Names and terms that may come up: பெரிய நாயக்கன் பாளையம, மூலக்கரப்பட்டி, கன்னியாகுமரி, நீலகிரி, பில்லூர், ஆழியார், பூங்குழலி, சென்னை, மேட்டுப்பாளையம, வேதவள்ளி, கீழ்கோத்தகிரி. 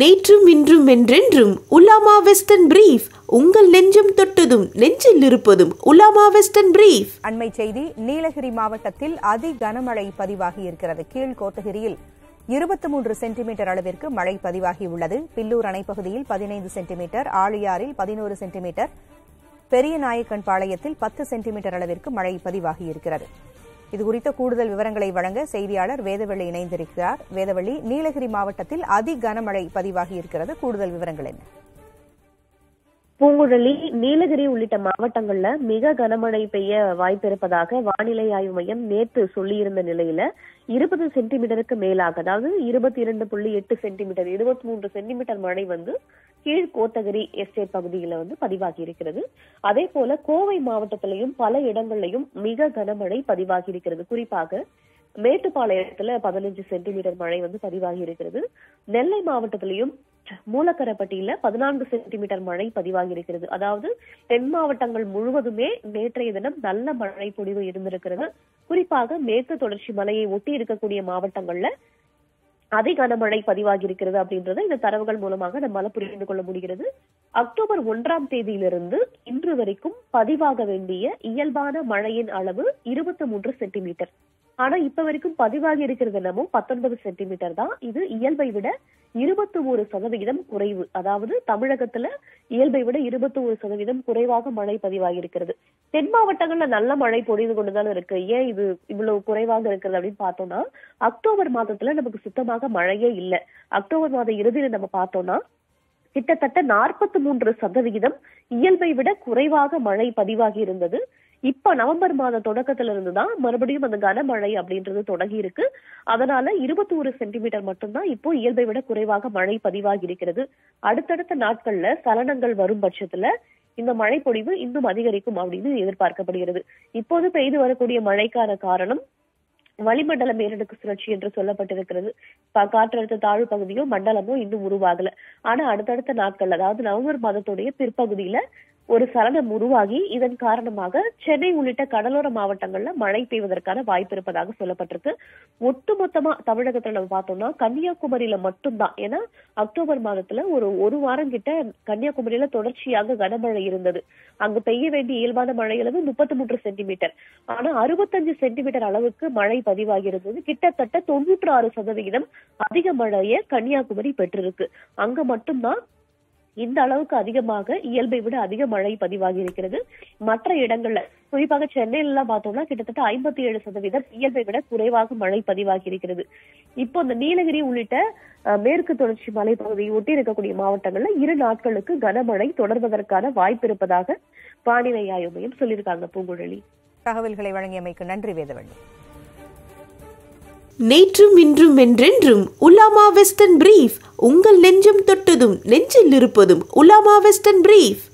நேற்றும் இன்றும் என்றென்றும் உலாமா வெஸ்டர்ன் பிரீஃப் உங்கள் நெஞ்சம் தொட்டதும் நெஞ்சில் இருப்பதும் உலாமா வெஸ்டர்ன் பிரீஃப். அண்மை செய்தி, நீலகிரி மாவட்டத்தில் அதி கனமழை பதிவாகி இருக்கிறது. கீழ்கோத்தகிரியில் 23 சென்டிமீட்டர் அளவிற்கு மழை பதிவாகியுள்ளது. பில்லூர் அணைப்பகுதியில் 15 சென்டிமீட்டர், ஆழியாரில் 14 சென்டிமீட்டர், பெரிய நாயக்கன் பாளையத்தில் 10 சென்டிமீட்டர் அளவிற்கு மழை பதிவாகியிருக்கிறது. இதுகுறித்த கூடுதல் விவரங்களை வழங்க செய்தியாளர் வேதவள்ளி இணைந்திருக்கிறார். வேதவள்ளி, நீலகிரி மாவட்டத்தில் அதி கனமழை பதிவாகி இருக்கிறது, கூடுதல் விவரங்கள் என்ன? பூங்குழலி, நீலகிரி உள்ளிட்ட மாவட்டங்கள்ல மிக கனமழை பெய்ய வாய்ப்பிருப்பதாக வானிலை ஆய்வு மையம் நேற்று சொல்லியிருந்த நிலையில 20 சென்டிமீட்டருக்கு மேலாக, அதாவது 22.8 சென்டிமீட்டர், 23 சென்டிமீட்டர் மழை கீழ்கோத்தகிரி எஸ்டேட் பகுதியில பதிவாகி இருக்கிறது. அதே போல கோவை மாவட்டத்திலையும் பல இடங்கள்லயும் மிக கனமழை பதிவாகி இருக்கிறது. குறிப்பாக மேட்டுப்பாளையத்துல 15 சென்டிமீட்டர் மழை பதிவாகி இருக்கிறது. நெல்லை மாவட்டத்திலையும் மூலக்கரப்பட்டியில 14 சென்டிமீட்டர் மழை பதிவாகி இருக்கிறது. அதாவது தென் மாவட்டங்கள் முழுவதுமே நேற்றைய தினம் நல்ல மழை பொழிவு இருந்திருக்கிறது. குறிப்பாக மேற்கு தொடர்ச்சி மலையை ஒட்டி இருக்கக்கூடிய மாவட்டங்கள்ல அதி கனமழை பதிவாகி இருக்கிறது அப்படின்றத இந்த தரவுகள் மூலமாக நம்மால புரிந்து கொள்ள முடிகிறது. அக்டோபர் 1ஆம் தேதியிலிருந்து இன்று வரைக்கும் பதிவாக வேண்டிய இயல்பான மழையின் அளவு 23 சென்டிமீட்டர். ஆனா இப்ப வரைக்கும் பதிவாகி இருக்கிறது என்னமும் 19 சென்டிமீட்டர் தான். இது இயல்பை விட 21% குறைவு. அதாவது தமிழகத்துல இயல்பை விட 21% குறைவாக மழை பதிவாகி இருக்கிறது. தென் மாவட்டங்கள்ல நல்ல மழை பொழிந்து கொண்டுதான் இருக்கு. ஏன் இது இவ்வளவு குறைவாக இருக்கிறது அப்படின்னு பார்த்தோம்னா, அக்டோபர் மாதத்துல நமக்கு சுத்தமாக மழையே இல்லை. அக்டோபர் மாத இறுதியில நம்ம பார்த்தோம்னா கிட்டத்தட்ட 43% இயல்பை விட குறைவாக மழை பதிவாகி இருந்தது. இப்ப நவம்பர் மாத தொடக்கத்துல இருந்துதான் மறுபடியும் அந்த கனமழை அப்படின்றது தொடங்கி இருக்கு. அதனால 21 சென்டிமீட்டர் மட்டும்தான் இப்போ இயல்பை விட குறைவாக மழை பதிவாகி இருக்கிறது. அடுத்தடுத்த நாட்கள்ல சலனங்கள் வரும் பட்சத்துல இந்த மழை பொழிவு இன்னும் அதிகரிக்கும் அப்படின்னு எதிர்பார்க்கப்படுகிறது. இப்போது பெய்து வரக்கூடிய மழைக்கான காரணம் வளிமண்டல மேலடுக்கு சுழற்சி என்று சொல்லப்பட்டிருக்கிறது. காற்றழுத்த தாழ்வு பகுதியோ மண்டலமோ இன்னும் உருவாகல. ஆனா அடுத்தடுத்த நாட்கள், அதாவது நவம்பர் மாதத்துடைய பிற்பகுதியில ஒரு சலனம் உருவாகி இதன் காரணமாக சென்னை உள்ளிட்ட கடலோர மாவட்டங்கள்ல மழை பெய்வதற்கான வாய்ப்பு இருப்பதாக சொல்லப்பட்டிருக்கு. ஒட்டுமொத்தமா தமிழகத்துல நம்ம பார்த்தோம்னா கன்னியாகுமரியில மட்டும்தான், ஏன்னா அக்டோபர் மாதத்துல ஒரு வாரம் கிட்ட கன்னியாகுமரியில தொடர்ச்சியாக கனமழை இருந்தது. அங்கு பெய்ய வேண்டிய இயல்பான மழை அளவு 33 சென்டிமீட்டர். ஆனா 65 சென்டிமீட்டர் அளவுக்கு மழை பதிவாகி இருந்தது. கிட்டத்தட்ட 96% அதிக மழையை கன்னியாகுமரி பெற்றிருக்கு. அங்க மட்டும்தான் இந்த அளவுக்கு அதிகமாக இயல்பை விட அதிக மழை பதிவாகி இருக்கிறது. மற்ற இடங்கள்ல, குறிப்பாக சென்னையில எல்லாம் பார்த்தோம்னா கிட்டத்தட்ட 57% இயல்பை விட குறைவாக மழை பதிவாகி இருக்கிறது. இப்போ இந்த நீலகிரி உள்ளிட்ட மேற்கு தொடர்ச்சி மலைப்பகுதியை ஒட்டி இருக்கக்கூடிய மாவட்டங்கள்ல 2 நாட்களுக்கு கனமழை தொடர்வதற்கான வாய்ப்பு இருப்பதாக வானிலை ஆய்வு மையம் சொல்லியிருக்காங்க. பூங்குழலி, தகவல்களை வழங்கியமைக்கு நன்றி வேதவள்ளி. நேற்றும் இன்றும் என்றென்றும் உலாமா வெஸ்டர்ன் பிரீஃப் உங்கள் நெஞ்சம் தொட்டதும் நெஞ்சில் இருப்பதும் உலாமா வெஸ்டர்ன் பிரீஃப்.